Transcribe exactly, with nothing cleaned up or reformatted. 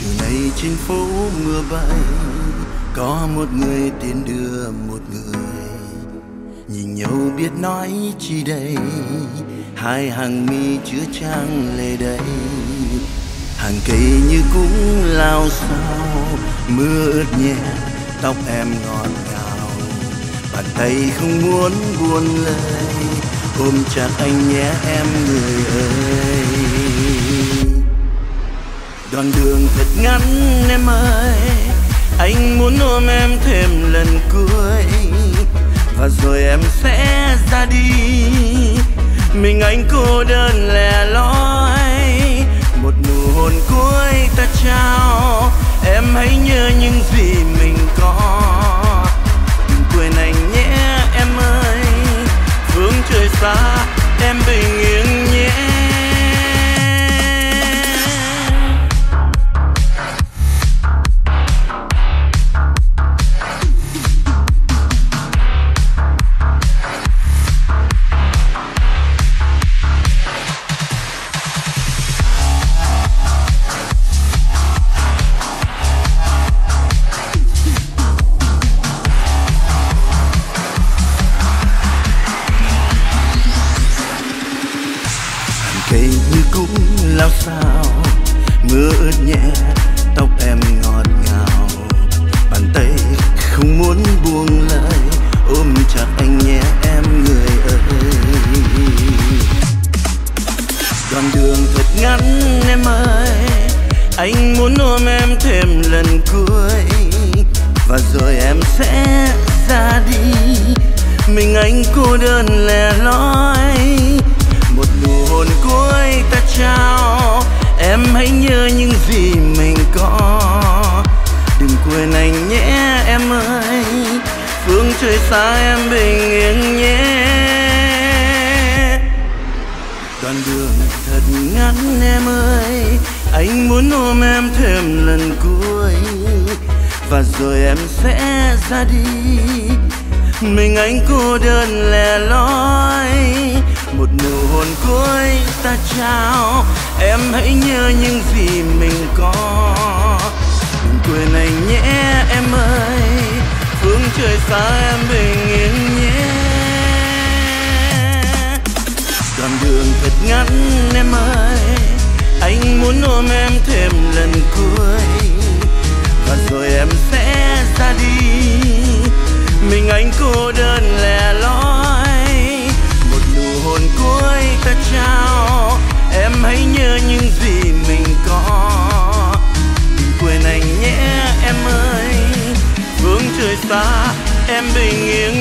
Chiều nay trên phố mưa bay, có một người tiễn đưa một người. Nhìn nhau biết nói chi đây, hai hàng mi chứa trang lệ đầy. Hàng cây như cũng lao sao, mưa ướt nhẹ tóc em ngọt ngào. Bàn tay không muốn buông lời, ôm chặt anh nhé em người ơi. Đoạn đường thật ngắn em ơi, anh muốn ôm em thêm lần cuối. Và rồi em sẽ ra đi, mình anh cô đơn lẻ loi. Một nụ hôn cuối ta trao, em hãy nhớ những gì mình có. Đừng quên anh nhé em ơi, phương trời xa em bình yên nhé. Em bình yên